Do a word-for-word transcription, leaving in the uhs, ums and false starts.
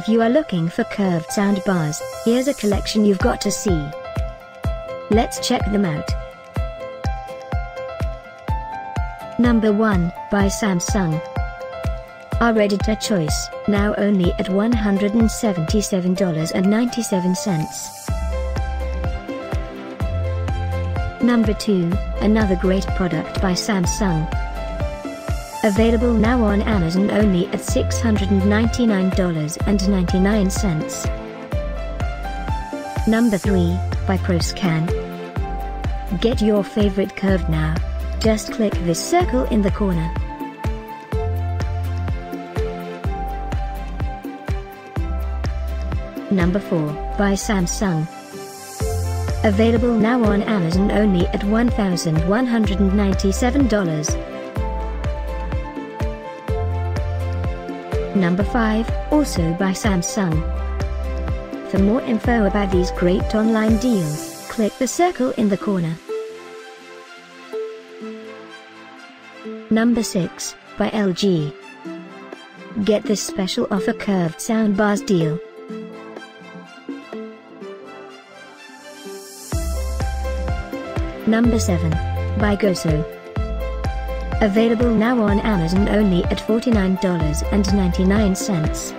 If you are looking for curved soundbars, here's a collection you've got to see. Let's check them out. Number one, by Samsung. Our editor choice, now only at one hundred seventy-seven dollars and ninety-seven cents. Number two, another great product by Samsung. Available now on Amazon only at six hundred ninety-nine dollars and ninety-nine cents. Number three, by ProScan. Get your favorite curve now. Just click this circle in the corner. Number four, by Samsung. Available now on Amazon only at one thousand one hundred ninety-seven dollars. Number five, also by Samsung. For more info about these great online deals, click the circle in the corner. Number six, by L G. Get this special offer curved soundbars deal. Number seven, by Goso. Available now on Amazon only at forty-nine dollars and ninety-nine cents.